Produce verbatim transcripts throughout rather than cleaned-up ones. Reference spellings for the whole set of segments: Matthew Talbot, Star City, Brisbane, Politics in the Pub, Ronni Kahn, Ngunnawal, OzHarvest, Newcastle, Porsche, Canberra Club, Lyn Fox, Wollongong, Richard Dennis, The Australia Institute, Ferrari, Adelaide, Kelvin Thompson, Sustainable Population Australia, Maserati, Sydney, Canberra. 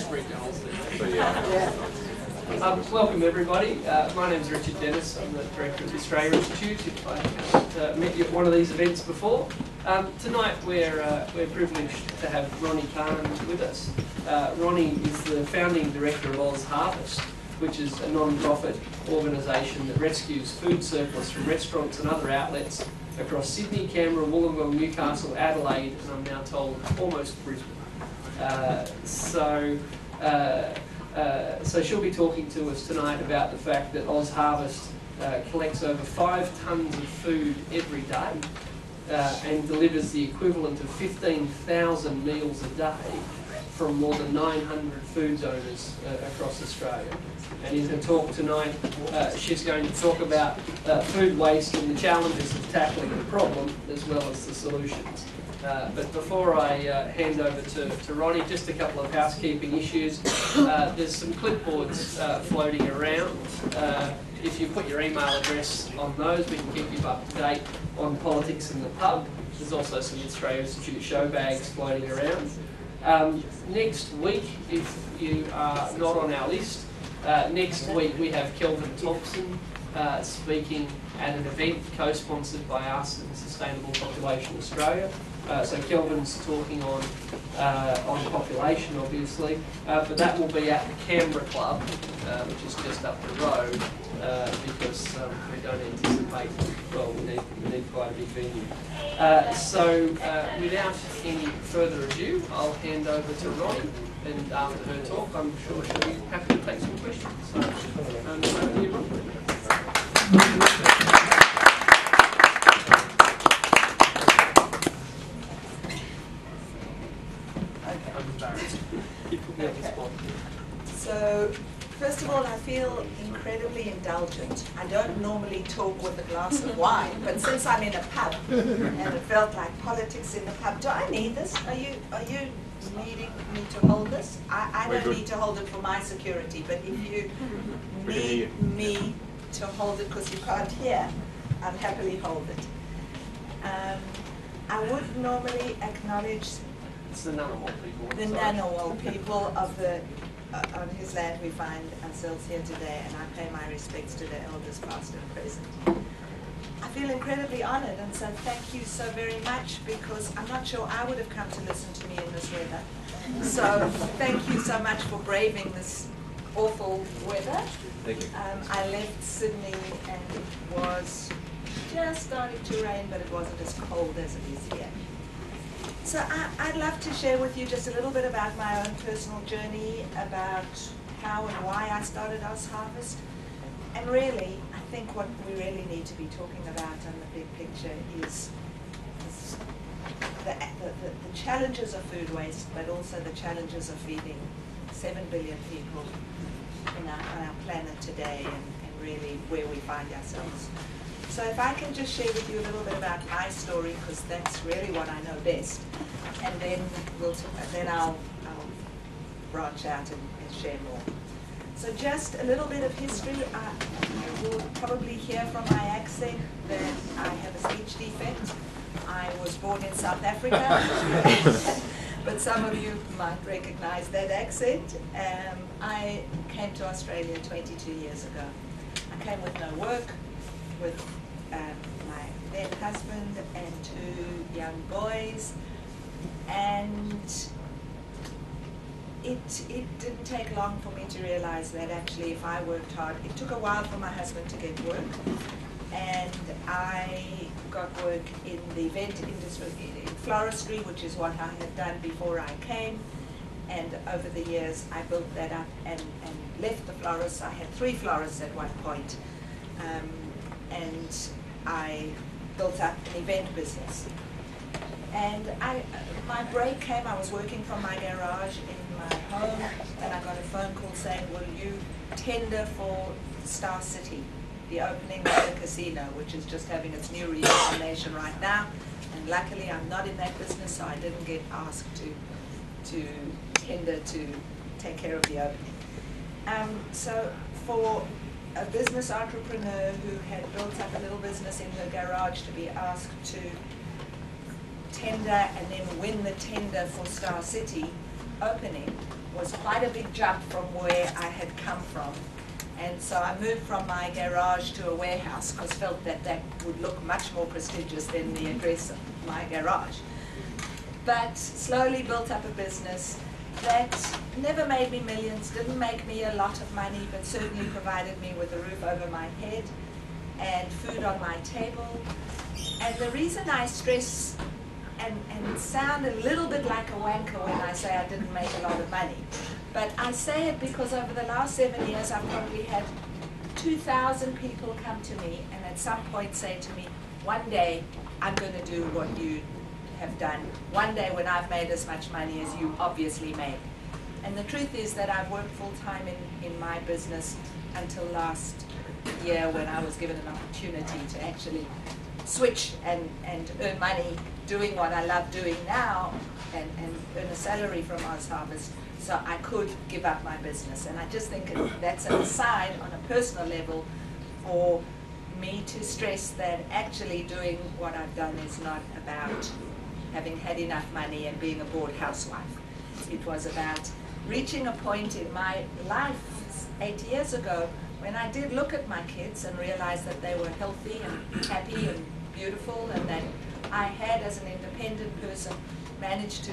So, yeah. Um, welcome everybody. Uh, my name is Richard Dennis. I'm the Director of the Australia Institute, if I haven't uh, met you at one of these events before. Um, tonight we're, uh, we're privileged to have Ronni Kahn with us. Uh, Ronni is the founding Director of OzHarvest, which is a non-profit organisation that rescues food surplus from restaurants and other outlets across Sydney, Canberra, Wollongong, Newcastle, Adelaide, and I'm now told almost Brisbane. Uh, so... Uh, Uh, so she'll be talking to us tonight about the fact that OzHarvest uh, collects over five tonnes of food every day uh, and delivers the equivalent of fifteen thousand meals a day from more than nine hundred food donors uh, across Australia. And in her talk tonight, uh, she's going to talk about uh, food waste and the challenges of tackling the problem as well as the solutions. Uh, but before I uh, hand over to, to Ronni, just a couple of housekeeping issues. Uh, there's some clipboards uh, floating around. Uh, if you put your email address on those, we can keep you up to date on Politics in the Pub. There's also some Australia Institute show bags floating around. Um, next week, if you are not on our list, uh, next week we have Kelvin Thompson uh, speaking at an event co-sponsored by us and Sustainable Population Australia. Uh, so Kelvin's talking on uh, on population, obviously, uh, but that will be at the Canberra Club, uh, which is just up the road, uh, because um, we don't anticipate, well, we need, we need quite a big venue. Uh, so uh, without any further ado, I'll hand over to Ronni, and after her talk, I'm sure she'll be happy to take some questions. So, um, over to you, Ronni. So, first of all, I feel incredibly indulgent. I don't normally talk with a glass of wine, but since I'm in a pub, and it felt like politics in the pub, do I need this? Are you are you needing me to hold this? I, I don't need to hold it for my security, but if you need me to hold it because you can't hear, I'll happily hold it. Um, I would normally acknowledge It's the Ngunnawal people. The Ngunnawal people of the, uh, on whose land we find ourselves here today, and I pay my respects to their elders, past and present. I feel incredibly honoured, and so thank you so very much, because I'm not sure I would have come to listen to me in this weather. So thank you so much for braving this awful weather. Thank you. Um, I left Sydney and it was just starting to rain, but it wasn't as cold as it is here. So I, I'd love to share with you just a little bit about my own personal journey, about how and why I started OzHarvest. And really, I think what we really need to be talking about on the big picture is, is the, the, the, the challenges of food waste, but also the challenges of feeding seven billion people in our, on our planet today, and, and really where we find ourselves. So if I can just share with you a little bit about my story, because that's really what I know best, and then we'll then I'll, I'll branch out and, and share more. So just a little bit of history. I, you will probably hear from my accent that I have a speech defect. I was born in South Africa, but some of you might recognise that accent. Um, I came to Australia twenty-two years ago. I came with no work, with um, my then husband and two young boys, and it, it didn't take long for me to realize that actually if I worked hard, it took a while for my husband to get work, and I got work in the event industry, in floristry, which is what I had done before I came, and over the years I built that up and, and left the florists. I had three florists at one point. Um, and I built up an event business. And I, my break came, I was working from my garage in my home, and I got a phone call saying, will you tender for Star City, the opening of the casino, which is just having its new reincarnation right now. And luckily I'm not in that business, so I didn't get asked to, to tender to take care of the opening. Um, so for a business entrepreneur who had built up a little business in her garage to be asked to tender and then win the tender for Star City opening was quite a big jump from where I had come from. And so I moved from my garage to a warehouse because I felt that that would look much more prestigious than the address of my garage. But slowly built up a business that never made me millions, didn't make me a lot of money, but certainly provided me with a roof over my head and food on my table. And the reason I stress and, and sound a little bit like a wanker when I say I didn't make a lot of money, but I say it because over the last seven years I've probably had two thousand people come to me and at some point say to me, one day I'm going to do what you have done, one day when I've made as much money as you obviously make. And the truth is that I've worked full-time in, in my business until last year when I was given an opportunity to actually switch and, and earn money doing what I love doing now and, and earn a salary from OzHarvest so I could give up my business. And I just think that's an aside on a personal level for me to stress that actually doing what I've done is not about having had enough money and being a bored housewife. It was about reaching a point in my life eight years ago when I did look at my kids and realized that they were healthy and happy and beautiful, and that I had, as an independent person, managed to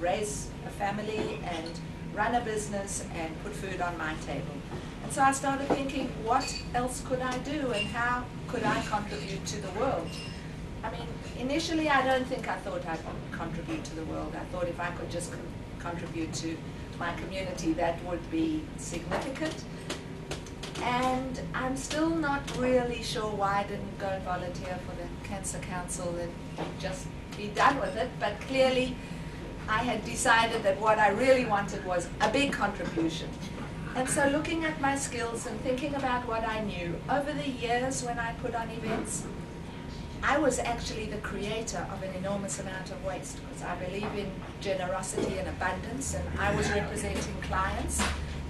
raise a family and run a business and put food on my table. And so I started thinking, what else could I do and how could I contribute to the world? I mean, initially I don't think I thought I'd contribute to the world. I thought if I could just con contribute to my community, that would be significant. And I'm still not really sure why I didn't go and volunteer for the Cancer Council and just be done with it, but clearly I had decided that what I really wanted was a big contribution. And so looking at my skills and thinking about what I knew, over the years when I put on events, I was actually the creator of an enormous amount of waste because I believe in generosity and abundance, and I was representing clients,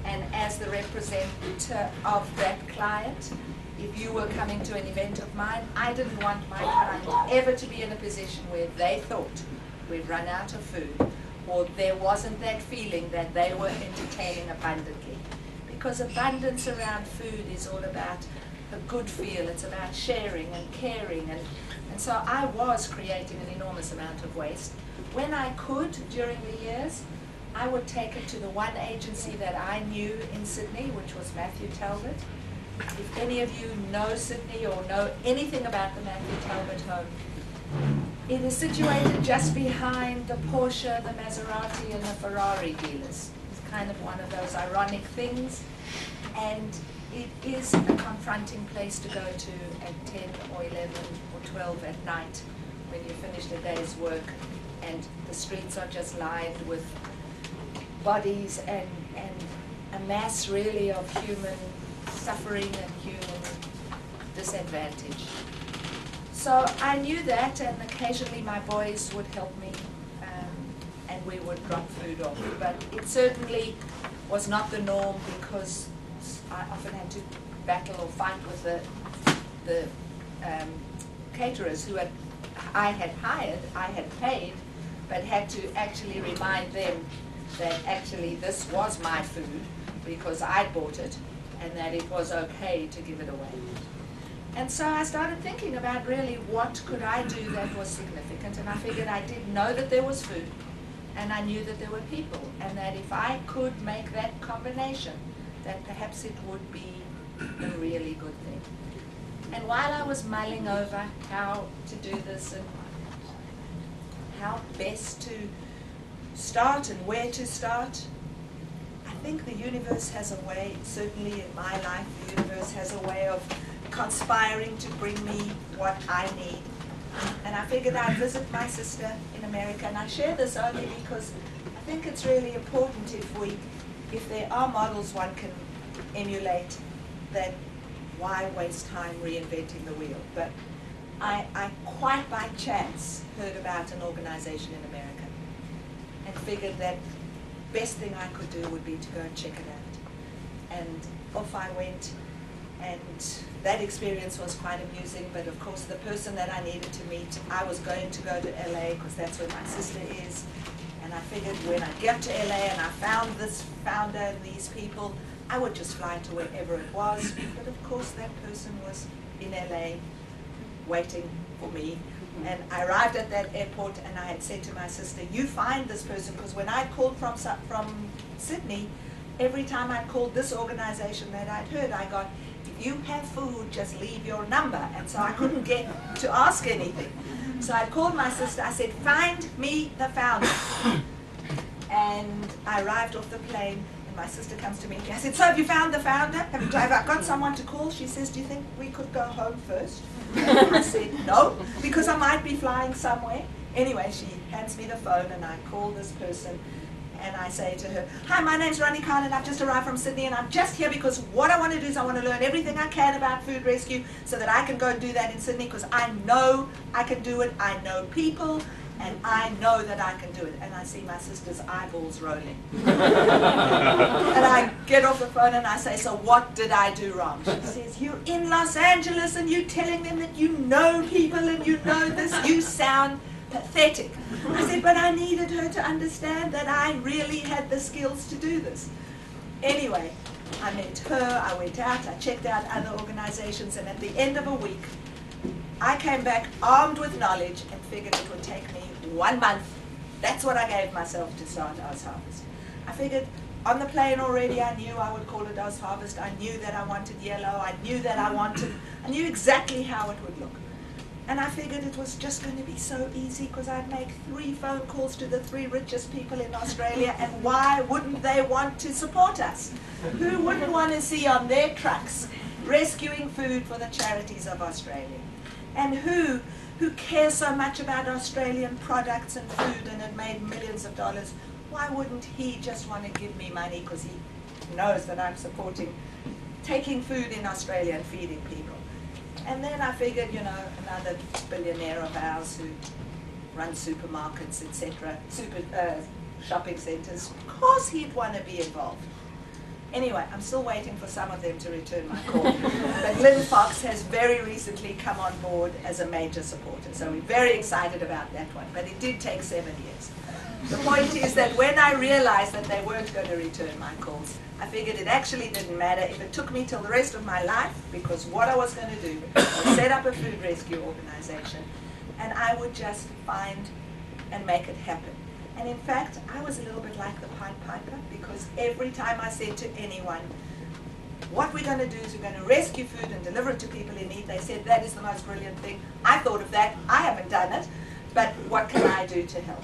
and as the representative of that client, if you were coming to an event of mine, I didn't want my client ever to be in a position where they thought we'd run out of food or there wasn't that feeling that they were entertaining abundantly. Because abundance around food is all about a good feel, it's about sharing and caring, and, and so I was creating an enormous amount of waste. When I could, during the years, I would take it to the one agency that I knew in Sydney, which was Matthew Talbot. If any of you know Sydney or know anything about the Matthew Talbot home, it is situated just behind the Porsche, the Maserati and the Ferrari dealers. It's kind of one of those ironic things, and it is a confronting place to go to at ten or eleven or twelve at night when you finish the day's work and the streets are just lined with bodies and, and a mass really of human suffering and human disadvantage. So I knew that, and occasionally my boys would help me um, and we would drop food off, but it certainly was not the norm because I often had to battle or fight with the, the um, caterers who had, I had hired, I had paid, but had to actually remind them that actually this was my food because I bought it and that it was okay to give it away. And so I started thinking about really what could I do that was significant, and I figured I did know that there was food and I knew that there were people, and that if I could make that combination that perhaps it would be a really good thing. And while I was mulling over how to do this and how best to start and where to start, I think the universe has a way, certainly in my life, the universe has a way of conspiring to bring me what I need. And I figured I'd visit my sister in America, and I share this only because I think it's really important if we if there are models one can emulate, then why waste time reinventing the wheel? But I, I quite by chance heard about an organization in America and figured that the best thing I could do would be to go and check it out. And off I went, and that experience was quite amusing, but of course the person that I needed to meet, I was going to go to L A because that's where my sister is. And I figured when I got to L A and I found this founder and these people, I would just fly to wherever it was. But of course that person was in L A waiting for me. And I arrived at that airport and I had said to my sister, you find this person, because when I called from, from Sydney, every time I called this organization that I'd heard, I got, if you have food, just leave your number. And so I couldn't get to ask anything. So I called my sister, I said, find me the founder. And I arrived off the plane and my sister comes to me and I said, so have you found the founder? Have I got someone to call? She says, do you think we could go home first? And I said, no, because I might be flying somewhere. Anyway, she hands me the phone and I call this person. And I say to her, hi, my name's Ronni Kahn and I've just arrived from Sydney and I'm just here because what I want to do is I want to learn everything I can about food rescue so that I can go and do that in Sydney because I know I can do it, I know people, and I know that I can do it. And I see my sister's eyeballs rolling. And I get off the phone and I say, so what did I do wrong? She says, you're in Los Angeles and you're telling them that you know people and you know this, you sound pathetic. I said, but I needed her to understand that I really had the skills to do this. Anyway, I met her, I went out, I checked out other organizations, and at the end of a week, I came back armed with knowledge and figured it would take me one month. That's what I gave myself to start OzHarvest. I figured on the plane already I knew I would call it OzHarvest. I knew that I wanted yellow, I knew that I wanted, I knew exactly how it would look. And I figured it was just going to be so easy because I'd make three phone calls to the three richest people in Australia and why wouldn't they want to support us? Who wouldn't want to see on their trucks rescuing food for the charities of Australia? And who, who cares so much about Australian products and food and had made millions of dollars, why wouldn't he just want to give me money because he knows that I'm supporting taking food in Australia and feeding people? And then I figured, you know, another billionaire of ours who runs supermarkets, et cetera, super uh, shopping centres, of course he'd want to be involved. Anyway, I'm still waiting for some of them to return my call. But Lyn Fox has very recently come on board as a major supporter, so we're very excited about that one. But it did take seven years. The point is that when I realized that they weren't going to return my calls, I figured it actually didn't matter if it took me till the rest of my life, because what I was going to do was set up a food rescue organization, and I would just find and make it happen. And in fact, I was a little bit like the Pied Piper, because every time I said to anyone, what we're going to do is we're going to rescue food and deliver it to people in need, they said, that is the most brilliant thing. I thought of that. I haven't done it, but what can I do to help?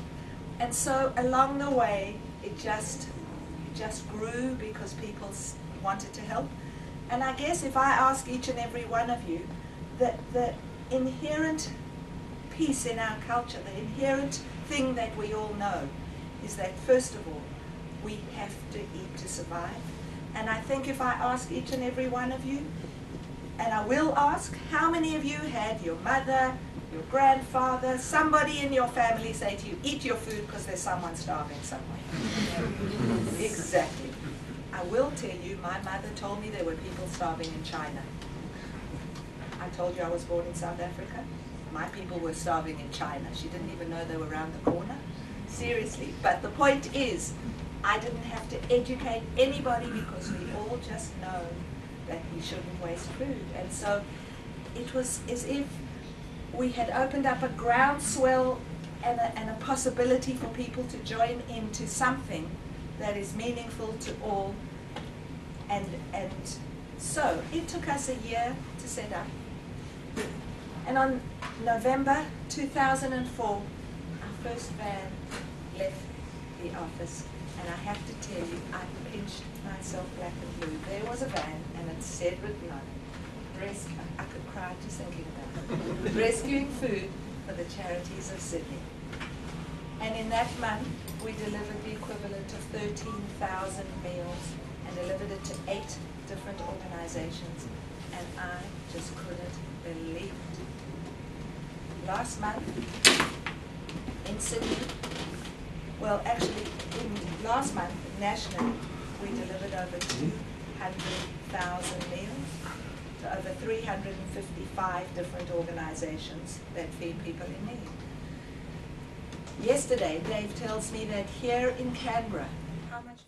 And so along the way, it just, it just grew because people wanted to help. And I guess if I ask each and every one of you, that the inherent piece in our culture, the inherent thing that we all know, is that first of all, we have to eat to survive. And I think if I ask each and every one of you, and I will ask, how many of you had your mother, your grandfather, somebody in your family say to you, eat your food because there's someone starving somewhere? Exactly. I will tell you, my mother told me there were people starving in China. I told you I was born in South Africa. My people were starving in China. She didn't even know they were around the corner. Seriously. But the point is, I didn't have to educate anybody because we all just know that we shouldn't waste food. And so it was as if we had opened up a groundswell and a, and a possibility for people to join into something that is meaningful to all. And, and so it took us a year to set up. And on November two thousand four, our first van left the office. And I have to tell you, I pinched myself black and blue. There was a van, and it said written on it, rescue. I could cry just thinking about it. Rescuing food for the charities of Sydney. And in that month, we delivered the equivalent of thirteen thousand meals and delivered it to eight different organizations. And I just couldn't believe it. Last month, in Sydney, well, actually, in last month, nationally, we delivered over two hundred thousand meals to over three hundred fifty-five different organizations that feed people in need. Yesterday, Dave tells me that here in Canberra, how much